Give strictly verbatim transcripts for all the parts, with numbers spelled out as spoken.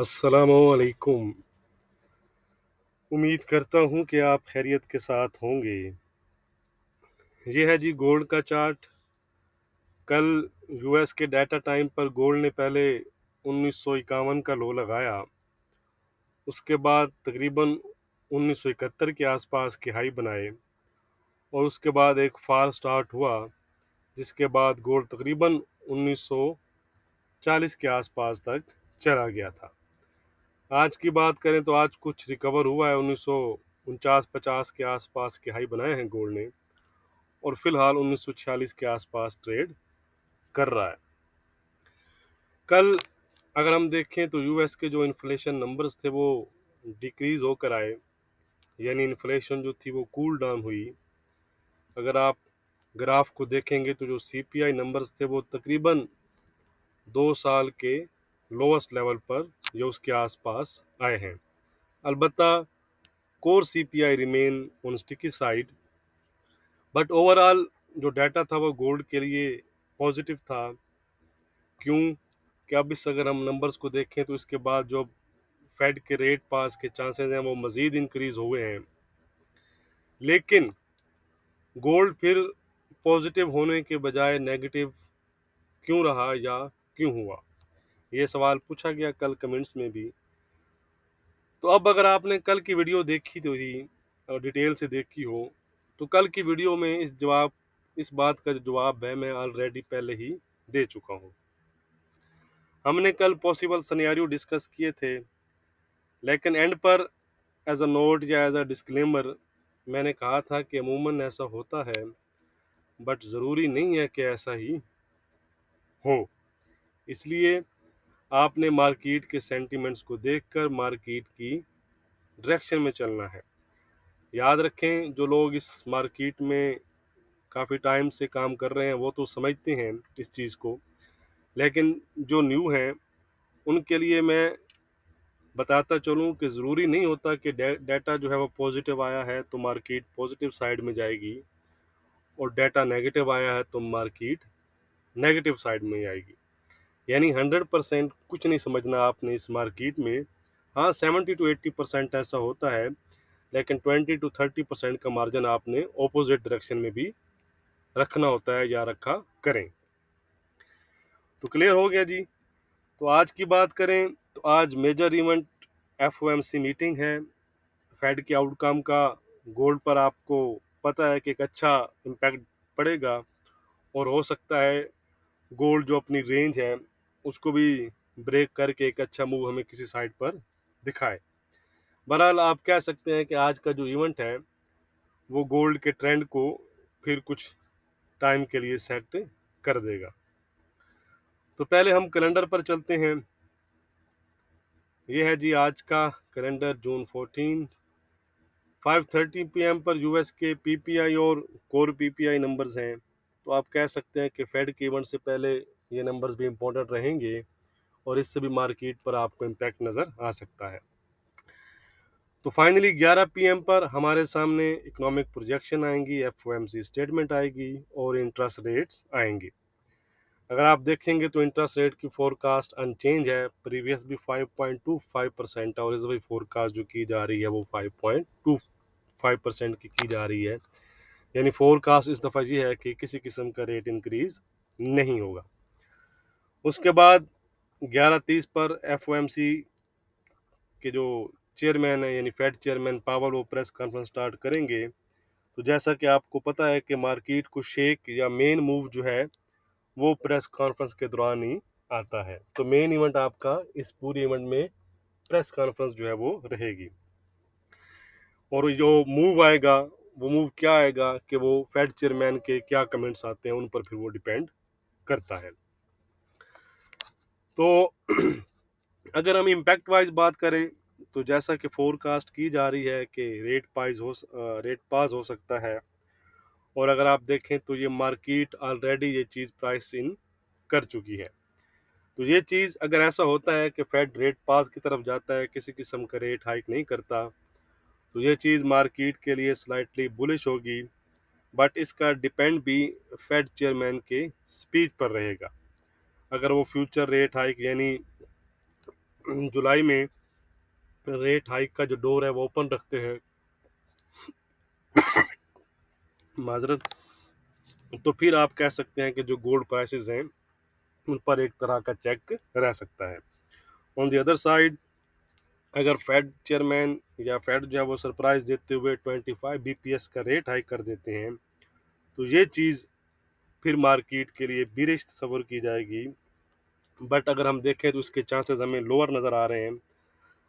अस्सलामुअलैकुम। उम्मीद करता हूँ कि आप खैरियत के साथ होंगे। ये है जी गोल्ड का चार्ट। कल यूएस के डाटा टाइम पर गोल्ड ने पहले उन्नीस सौ इक्यावन का लो लगाया, उसके बाद तकरीबन उन्नीस सौ इकहत्तर के आसपास के हाई बनाए और उसके बाद एक फॉल स्टार्ट हुआ, जिसके बाद गोल्ड तकरीबन उन्नीस सौ चालीस के आसपास तक चला गया था। आज की बात करें तो आज कुछ रिकवर हुआ है, उन्नीस सौ उनचास पचास के आसपास के हाई बनाए हैं गोल्ड ने और फिलहाल उन्नीस सौ छियालीस के आसपास ट्रेड कर रहा है। कल अगर हम देखें तो यूएस के जो इन्फ्लेशन नंबर्स थे वो डिक्रीज़ होकर आए, यानी इन्फ्लेशन जो थी वो कूल डाउन हुई। अगर आप ग्राफ को देखेंगे तो जो सीपीआई नंबर्स थे वो तकरीबन दो साल के लोवेस्ट लेवल पर या उसके आसपास आए हैं। अलबत्ता core CPI remain on sticky side, but overall जो डाटा था वो गोल्ड के लिए पॉजिटिव था। क्यों कि अब इस अगर हम नंबर्स को देखें तो इसके बाद जो फेड के रेट पास के चांसेस हैं वो मज़ीद इंक्रीज हुए हैं, लेकिन गोल्ड फिर पॉजिटिव होने के बजाय नेगेटिव क्यों रहा या क्यों हुआ, ये सवाल पूछा गया कल कमेंट्स में भी। तो अब अगर आपने कल की वीडियो देखी तो ही और डिटेल से देखी हो तो कल की वीडियो में इस जवाब इस बात का जो जवाब है मैं ऑलरेडी पहले ही दे चुका हूँ। हमने कल पॉसिबल सिनेरियो डिस्कस किए थे, लेकिन एंड पर एज अ नोट या एज अ डिस्क्लेमर मैंने कहा था कि अमूमन ऐसा होता है, बट ज़रूरी नहीं है कि ऐसा ही हो। इसलिए आपने मार्केट के सेंटिमेंट्स को देखकर मार्केट की डायरेक्शन में चलना है। याद रखें, जो लोग इस मार्केट में काफ़ी टाइम से काम कर रहे हैं वो तो समझते हैं इस चीज़ को, लेकिन जो न्यू हैं उनके लिए मैं बताता चलूं कि ज़रूरी नहीं होता कि डाटा जो है वो पॉजिटिव आया है तो मार्केट पॉजिटिव साइड में जाएगी और डाटा नेगेटिव आया है तो मार्केट नेगेटिव साइड में आएगी। यानी हंड्रेड परसेंट कुछ नहीं समझना आपने इस मार्केट में। हाँ, सेवेंटी टू एट्टी परसेंट ऐसा होता है, लेकिन ट्वेंटी टू थर्टी परसेंट का मार्जिन आपने ऑपोजिट डायरेक्शन में भी रखना होता है या रखा करें। तो क्लियर हो गया जी। तो आज की बात करें तो आज major event F O M C meeting है। फेड के आउटकम का गोल्ड पर आपको पता है कि एक अच्छा इम्पैक्ट पड़ेगा और हो सकता है गोल्ड जो अपनी रेंज है उसको भी ब्रेक करके एक अच्छा मूव हमें किसी साइड पर दिखाए। बहरहाल आप कह सकते हैं कि आज का जो इवेंट है वो गोल्ड के ट्रेंड को फिर कुछ टाइम के लिए सेट कर देगा। तो पहले हम कैलेंडर पर चलते हैं। यह है जी आज का कैलेंडर जून चौदह। फाइव थर्टी पी एम पर यूएस के पीपीआई और कोर पीपीआई नंबर्स हैं, तो आप कह सकते हैं कि फेड के इवेंट से पहले ये नंबर्स भी इम्पोर्टेंट रहेंगे और इससे भी मार्केट पर आपको इम्पैक्ट नज़र आ सकता है। तो फाइनली ग्यारह पी एम पर हमारे सामने इकोनॉमिक प्रोजेक्शन आएंगी, F O M C statement आएगी और इंटरेस्ट रेट्स आएंगे। अगर आप देखेंगे तो इंटरेस्ट रेट की फोरकास्ट अनचेंज है, प्रीवियस भी five point two five percent और इस बार फोरकास्ट जो की जा रही है वो five point two five percent की की जा रही है। यानी फोरकास्ट इस दफ़ा ये है कि किसी किस्म का रेट इंक्रीज़ नहीं होगा। उसके बाद ग्यारह तीस पर एफ ओ एम सी के जो चेयरमैन है यानी फेड चेयरमैन पावल वो प्रेस कॉन्फ्रेंस स्टार्ट करेंगे। तो जैसा कि आपको पता है कि मार्केट को शेक या मेन मूव जो है वो प्रेस कॉन्फ्रेंस के दौरान ही आता है, तो मेन इवेंट आपका इस पूरे इवेंट में प्रेस कॉन्फ्रेंस जो है वो रहेगी। और जो मूव आएगा वो मूव क्या आएगा कि वो फेड चेयरमैन के क्या कमेंट्स आते हैं उन पर फिर वो डिपेंड करता है। तो अगर हम इम्पैक्ट वाइज बात करें तो जैसा कि फोरकास्ट की जा रही है कि रेट पास हो रेट पास हो सकता है, और अगर आप देखें तो ये मार्केट ऑलरेडी ये चीज़ प्राइस इन कर चुकी है। तो ये चीज़ अगर ऐसा होता है कि फेड रेट पास की तरफ जाता है, किसी किस्म का रेट हाइक नहीं करता, तो ये चीज़ मार्केट के लिए स्लाइटली बुलिश होगी, बट इसका डिपेंड भी फेड चेयरमैन के स्पीच पर रहेगा। अगर वो फ्यूचर रेट हाइक यानी जुलाई में रेट हाइक का जो डोर है वो ओपन रखते हैं माजरत, तो फिर आप कह सकते हैं कि जो गोल्ड प्राइसेस हैं उन पर एक तरह का चेक रह सकता है। ऑन दी अदर साइड अगर फेड चेयरमैन या फेड जो है वो सरप्राइज़ देते हुए पच्चीस बीपीएस का रेट हाइक कर देते हैं तो ये चीज़ फिर मार्केट के लिए बेरिश तस्वर की जाएगी। बट अगर हम देखें तो उसके चांसेस हमें लोअर नज़र आ रहे हैं।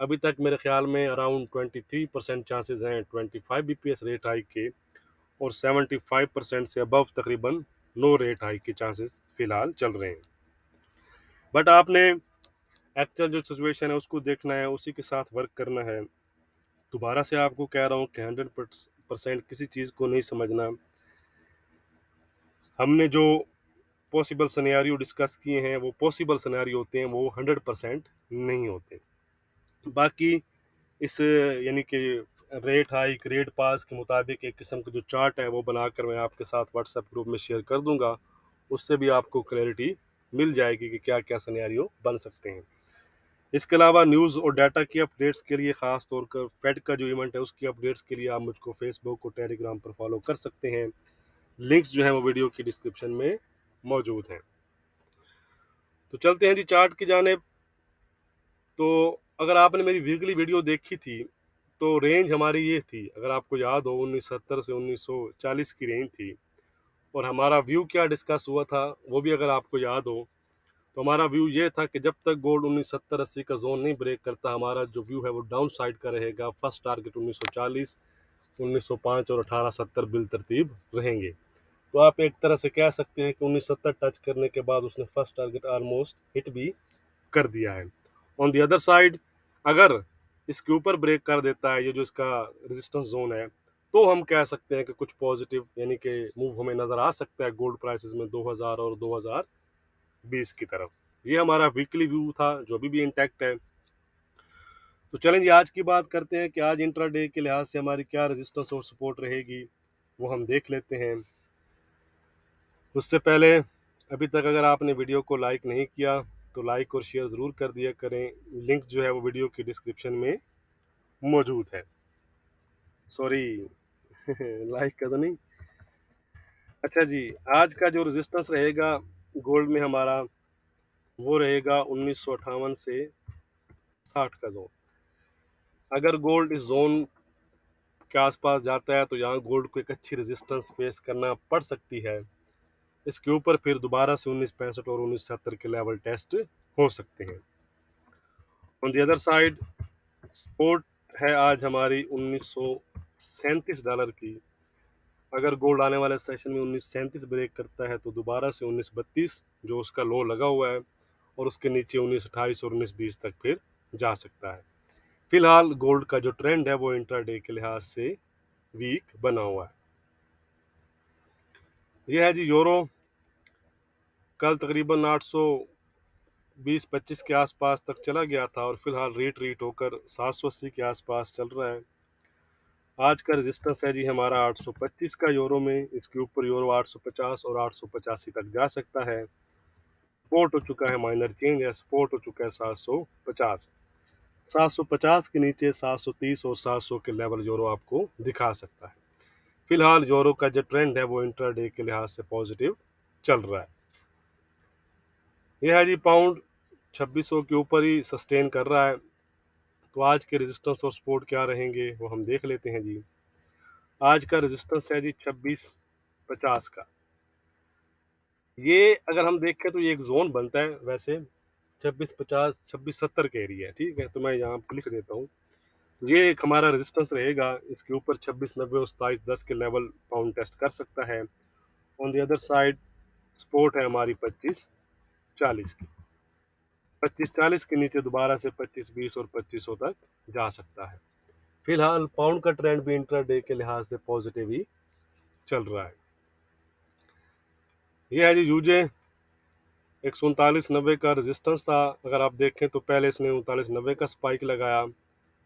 अभी तक मेरे ख्याल में अराउंड तेईस परसेंट चांसेस हैं पच्चीस बीपीएस रेट हाइक के और पचहत्तर परसेंट से अबव तकरीबन नो रेट हाइक के चांसेस फ़िलहाल चल रहे हैं। बट आपने एक्चुअल जो सिचुएशन है उसको देखना है, उसी के साथ वर्क करना है। दोबारा से आपको कह रहा हूँ कि हंड्रेड परसेंट किसी चीज़ को नहीं समझना। हमने जो पॉसिबल सिनेरियो डिस्कस किए हैं वो पॉसिबल सिनेरियो होते हैं, वो हंड्रेड परसेंट नहीं होते। बाकी इस यानी कि रेट हाइक रेट पास के मुताबिक एक किस्म का जो चार्ट है वो बनाकर मैं आपके साथ व्हाट्सएप ग्रुप में शेयर कर दूंगा, उससे भी आपको क्लैरिटी मिल जाएगी कि क्या क्या सिनेरियो बन सकते हैं। इसके अलावा न्यूज़ और डाटा की अपडेट्स के लिए ख़ास तौर पर फेड का जो इवेंट है उसकी अपडेट्स के लिए आप मुझको फेसबुक और टेलीग्राम पर फॉलो कर सकते हैं। लिंक्स जो है वो वीडियो की डिस्क्रिप्शन में मौजूद हैं। तो चलते हैं जी चार्ट की जानेब। तो अगर आपने मेरी वीकली वीडियो देखी थी तो रेंज हमारी ये थी, अगर आपको याद हो उन्नीस सौ सत्तर से उन्नीस सौ चालीस की रेंज थी और हमारा व्यू क्या डिस्कस हुआ था वो भी अगर आपको याद हो तो हमारा व्यू ये था कि जब तक गोल्ड उन्नीस सौ सत्तर अस्सी का जोन नहीं ब्रेक करता हमारा जो व्यू है वो डाउन साइड का रहेगा। फर्स्ट टारगेट उन्नीस सौ चालीस, उन्नीस सौ पाँच और अठारह सत्तर बिल तरतीब रहेंगे। तो आप एक तरह से कह सकते हैं कि उन्नीस सौ सत्तर टच करने के बाद उसने फर्स्ट टारगेट आलमोस्ट हिट भी कर दिया है। ऑन दी अदर साइड अगर इसके ऊपर ब्रेक कर देता है ये जो इसका रेजिस्टेंस जोन है तो हम कह सकते हैं कि कुछ पॉजिटिव यानी कि मूव हमें नज़र आ सकता है गोल्ड प्राइसेस में दो हज़ार और दो हज़ार बीस की तरफ। ये हमारा वीकली व्यू था जो अभी भी इंटैक्ट है। तो चलें जी आज की बात करते हैं कि आज इंट्राडे के लिहाज से हमारी क्या रेजिस्टेंस और सपोर्ट रहेगी वो हम देख लेते हैं। उससे पहले अभी तक अगर आपने वीडियो को लाइक नहीं किया तो लाइक और शेयर ज़रूर कर दिया करें। लिंक जो है वो वीडियो की डिस्क्रिप्शन में मौजूद है। सॉरी लाइक का तो नहीं। अच्छा जी आज का जो रेजिस्टेंस रहेगा गोल्ड में हमारा वो रहेगा उन्नीस सौ अट्ठावन से साठ का जोन। अगर गोल्ड इस जोन के आसपास जाता है तो यहाँ गोल्ड को एक अच्छी रेजिस्टेंस फेस करना पड़ सकती है। इसके ऊपर फिर दोबारा से उन्नीस पैंसठ और उन्नीस सत्तर के लेवल टेस्ट हो सकते हैं। On the other side support है आज हमारी उन्नीस सौ सैंतीस डॉलर की। अगर गोल्ड आने वाले सेशन में उन्नीस सैंतीस ब्रेक करता है तो दोबारा से उन्नीस बत्तीस जो उसका लो लगा हुआ है और उसके नीचे उन्नीस अट्ठाईस और उन्नीस बीस तक फिर जा सकता है। फिलहाल गोल्ड का जो ट्रेंड है वो इंट्राडे के लिहाज से वीक बना हुआ है। यह है जी यूरो। कल तकरीबन आठ सौ बीस पच्चीस के आसपास तक चला गया था और फिलहाल रेट रीट होकर सात सौ अस्सी के आसपास चल रहा है। आज का रेजिस्टेंस है जी हमारा आठ सौ पच्चीस का यूरो में। इसके ऊपर यूरो आठ सौ पचास और आठ सौ पचासी तक जा सकता है। सपोर्ट हो चुका है, माइनर चेंज है, सपोर्ट हो चुका है सात सौ पचास। सात सौ पचास के नीचे सात सौ तीस और सात सौ के लेवल यूरो आपको दिखा सकता है। फिलहाल यूरो का जो ट्रेंड है वो इंट्राडे के लिहाज से पॉजिटिव चल रहा है। यह है जी पाउंड छब्बीस सौ के ऊपर ही सस्टेन कर रहा है। तो आज के रेजिस्टेंस और सपोर्ट क्या रहेंगे वो हम देख लेते हैं जी। आज का रेजिस्टेंस है जी छब्बीस पचास का। ये अगर हम देखें तो ये एक जोन बनता है वैसे छब्बीस पचास छब्बीस सत्तर के एरिया है, ठीक है। तो मैं यहाँ पर लिख देता हूँ ये एक हमारा रेजिस्टेंस रहेगा। इसके ऊपर छब्बीस नब्बे और सताईस दस के लेवल पाउंड टेस्ट कर सकता है। On the other side support है हमारी पच्चीस चालीस की। पच्चीस चालीस के नीचे दोबारा से पच्चीस बीस और पच्चीस सौ तक जा सकता है। फिलहाल पाउंड का ट्रेंड भी इंट्राडे के लिहाज से पॉजिटिव ही चल रहा है। यह है जी यूजे। एक सौ उनतालीस नब्बे का रजिस्टेंस था। अगर आप देखें तो पहले इसने उनतालीस नब्बे का स्पाइक लगाया,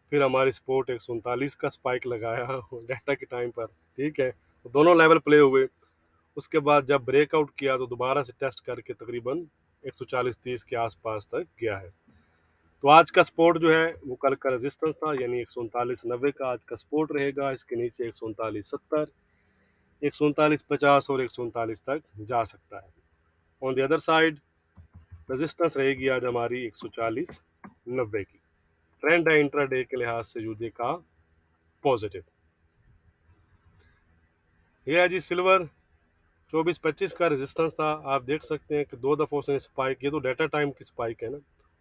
फिर हमारी सपोर्ट एक सौ उनतालीस का स्पाइक लगाया डाटा के टाइम पर, ठीक है। तो दोनों लेवल प्ले हुए। उसके बाद जब ब्रेकआउट किया तो दोबारा से टेस्ट करके तकरीबन एक सौ चालीस तीस के आसपास तक गया है। तो आज का सपोर्ट जो है वो कल का रेजिस्टेंस था, यानी एक सौ उनतालीस नब्बे का आज का सपोर्ट रहेगा। इसके नीचे एक सौ उनतालीस सत्तर, एक सौ उनतालीस पचास और एक सौ उनतालीस तक जा सकता है। On the other side resistance रहेगी आज हमारी एक सौ चालीस नब्बे की। ट्रेंड है इंट्राडे के लिहाज से यूजे का पॉजिटिव। यह है जी सिल्वर चौबीस पच्चीस का रेजिस्टेंस था। आप देख सकते हैं कि दो दफ़ा उसने स्पाइक, ये तो डाटा टाइम की स्पाइक है ना,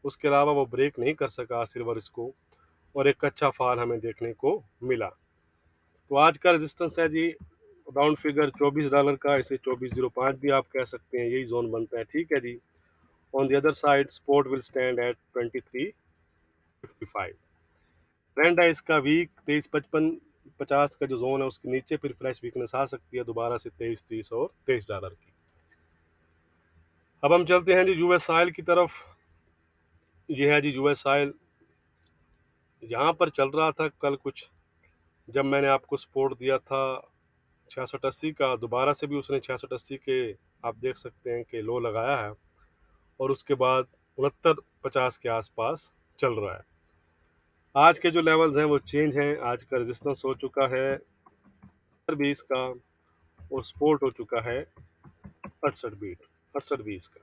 उसके अलावा वो ब्रेक नहीं कर सका सिल्वर इसको, और एक अच्छा फॉल हमें देखने को मिला। तो आज का रेजिस्टेंस है जी राउंड फिगर चौबीस डॉलर का, इसे चौबीस सौ पाँच भी आप कह सकते हैं, यही जोन बनता है, ठीक है जी। On the other side support will stand at तेईस सौ पचपन। ट्रेंड है इसका वीक तेईस पचपन पचास का जो जोन है उसके नीचे फिर फ्लैश वीकनेस आ सकती है दोबारा से तेईस तीस और तेईस डॉलर की। अब हम चलते हैं जी यूएस ऑयल की तरफ। यह है जी यूएस ऑयल, यहाँ पर चल रहा था कल कुछ, जब मैंने आपको सपोर्ट दिया था छियासठ अस्सी का, दोबारा से भी उसने छियासठ अस्सी के आप देख सकते हैं कि लो लगाया है, और उसके बाद उनहत्तर पचास के आसपास चल रहा है। आज के जो लेवल्स हैं वो चेंज हैं। आज का रेजिस्टेंस हो चुका है बीस का और सपोर्ट हो चुका है अड़सठ बीट अड़सठ बीस का।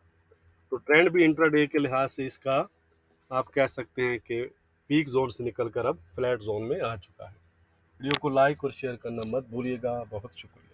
तो ट्रेंड भी इंट्राडे के लिहाज से इसका आप कह सकते हैं कि पीक जोन से निकलकर अब फ्लैट जोन में आ चुका है। वीडियो को लाइक और शेयर करना मत भूलिएगा। बहुत शुक्रिया।